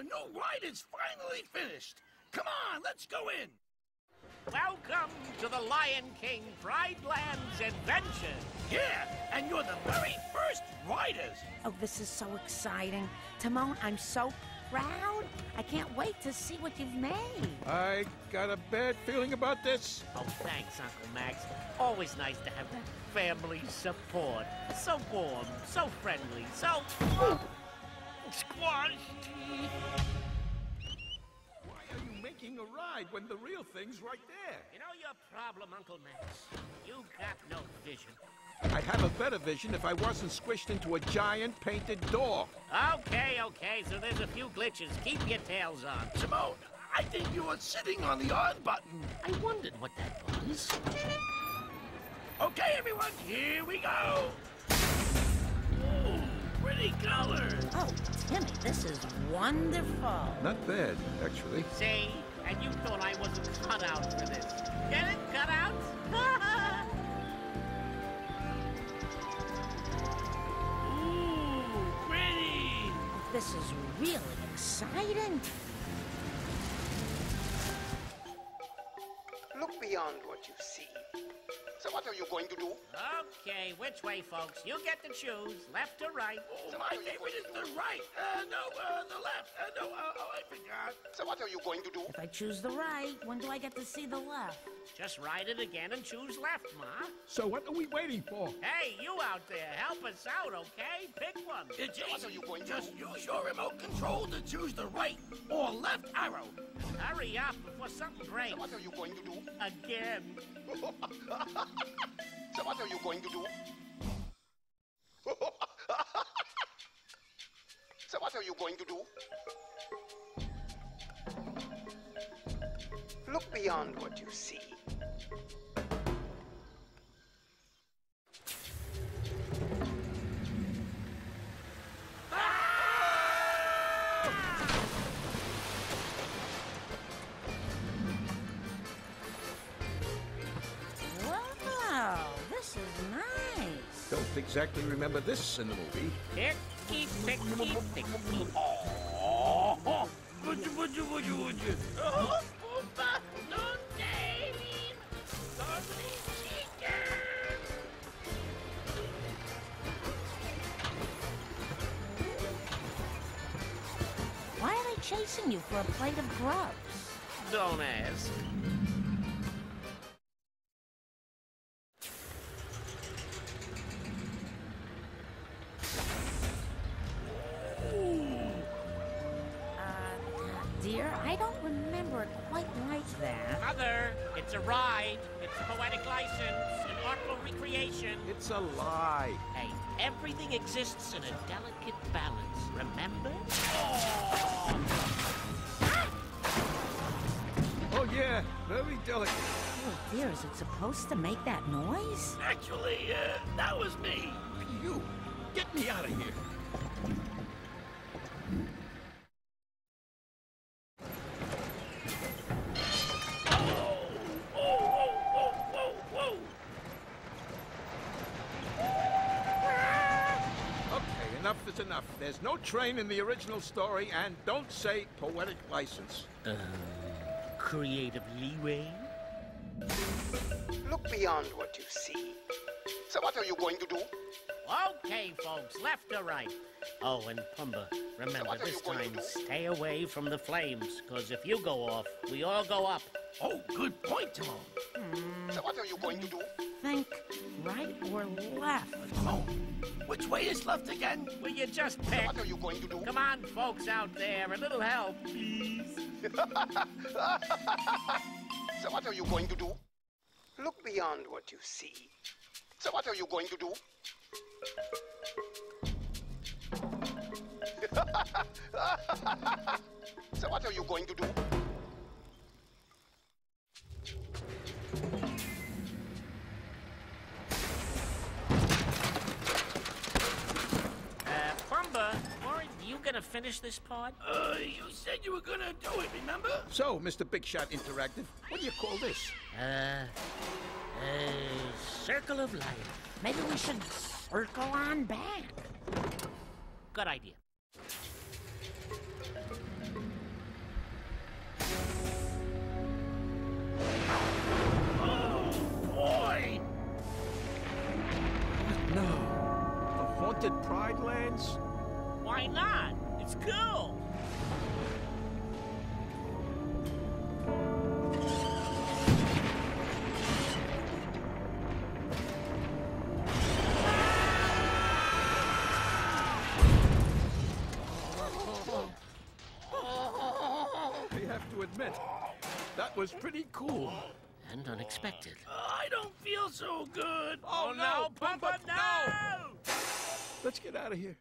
our new ride is finally finished. Come on, let's go in. Welcome to the Lion King Pride Lands Adventure. Yeah, and you're the very first riders. Oh, this is so exciting. Timon, I'm so proud. I can't wait to see what you've made. I got a bad feeling about this. Oh, thanks, Uncle Max. Always nice to have that family support. So warm, so friendly, so... squashed. A ride when the real thing's right there. You know your problem, Uncle Max? You've got no vision. I'd have a better vision if I wasn't squished into a giant painted door. Okay, so there's a few glitches. Keep your tails on. Timon, I think you were sitting on the on button. I wondered what that was. Okay, everyone, here we go. Oh, pretty colors. Oh, Timmy, this is wonderful. Not bad, actually. See? And you thought I wasn't cut out for this. Get it? Cut out? Ooh, pretty! This is really exciting. Look beyond what you see. So what are you going to do? Okay, which way, folks? You get to choose, left or right. Oh, so my favorite is the right. The left. I forgot. So what are you going to do? If I choose the right, when do I get to see the left? Just ride it again and choose left, Ma. So what are we waiting for? Hey, you out there, help us out, okay? Pick one. It's so what are you going to do? Use your remote control to choose the right or left arrow. Hurry up before something breaks. So what are you going to do? Again. So what are you going to do? So what are you going to do? Look beyond what you see. Exactly remember this in the movie. Picky. Oh, would you? Oh, Pumbaa, don't name him. Lovely chicken. Why are they chasing you for a plate of grubs? Don't ask. I don't remember it quite like that. Mother, it's a ride. It's a poetic license, an artful recreation. It's a lie. Hey, everything exists in a delicate balance, remember? Oh yeah, very delicate. Oh dear, is it supposed to make that noise? Actually, that was me. You, get me out of here. Enough. There's no train in the original story, and don't say poetic license. Creative leeway? Look beyond what you see. So what are you going to do? Okay, folks, left or right. Oh, and Pumbaa, remember this time, stay away from the flames, because if you go off, we all go up. Oh, good point, Timon. So what are you going to do? Think right or left. Oh, which way is left again? Will you just pick? So what are you going to do? Come on, folks out there, a little help, please. So what are you going to do? Look beyond what you see. So what are you going to do? So what are you going to do? Gonna finish this part? You said you were gonna do it, remember? So, Mr. Big Shot Interactive, what do you call this? Circle of life. Maybe we should circle on back. Good idea. Haunted Pride Lands? Why not? It's cool! That was pretty cool. And unexpected. I don't feel so good. Oh, no, Pumbaa, no! Let's get out of here.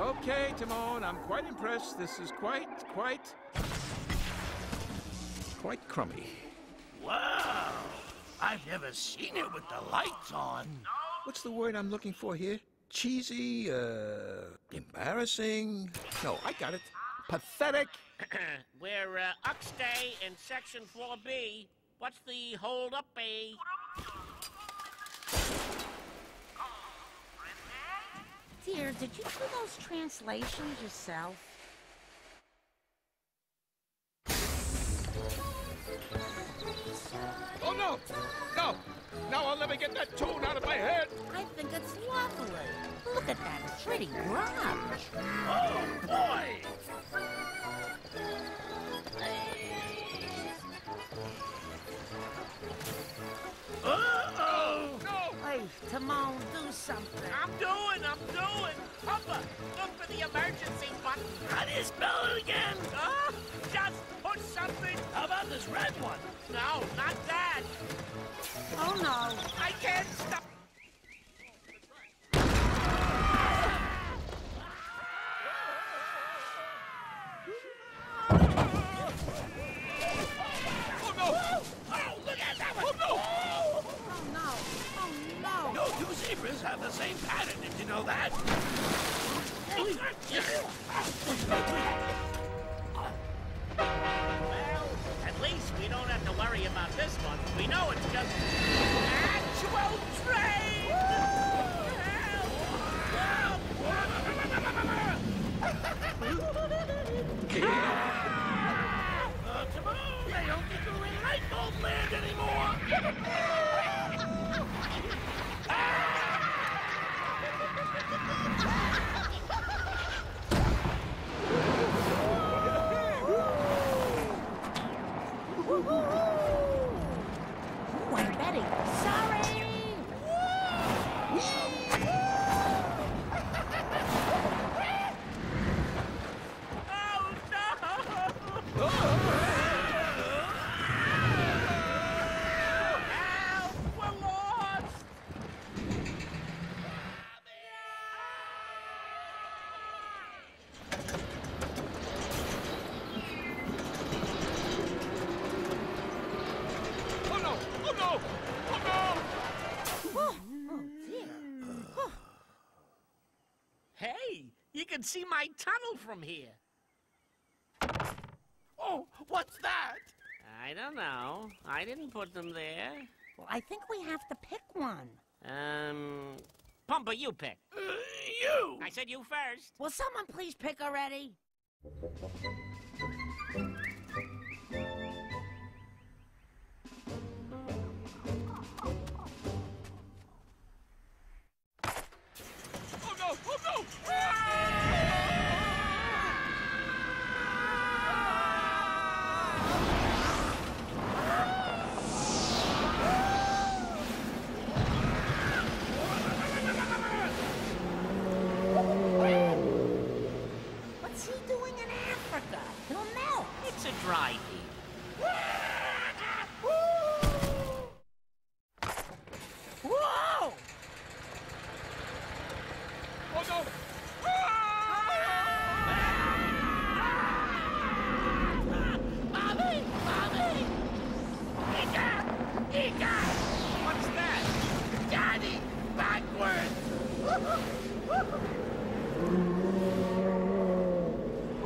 Okay, Timon, I'm quite impressed. This is quite crummy. Wow! I've never seen it with the lights on. What's the word I'm looking for here? Cheesy, embarrassing. No, I got it. Pathetic. We're Uxday in Section 4B. What's the hold up, B? Dear, did you do those translations yourself? Oh, no! No! Now I'll never get that tune out of my head! I think it's lovely. Look at that pretty garage. Oh, boy! Uh-oh! No! Hey, Timon, do something. I'm doing! Papa, look for the emergency button. How do you spell it again? Just put something. How about this red one? No, not that. Oh, no. I can't stop. Oh, no. Oh, look at that one. Oh, no. Oh, no. Oh, no. No, two zebras have the same pattern, did you know that? Well, at least we don't have to worry about this one. We know it's just actual train! Timon, they don't think we're in light bulb land anymore! You can see my tunnel from here. Oh, what's that? I don't know. I didn't put them there. Well, I think we have to pick one. Pumbaa, you pick. You! I said you first. Will someone please pick already?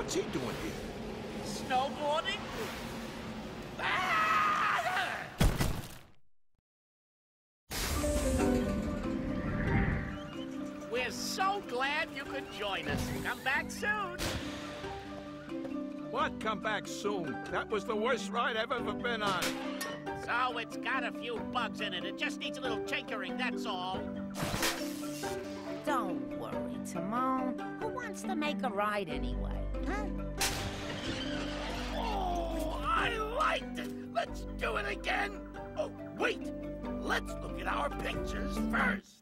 What's he doing here? Snowboarding? We're so glad you could join us. Come back soon. What? Come back soon? That was the worst ride I've ever been on. Oh, it's got a few bugs in it. It just needs a little tinkering, that's all. Don't worry, Timon. Who wants to make a ride anyway? Huh? Oh, I liked it! Let's do it again! Oh, wait! Let's look at our pictures first!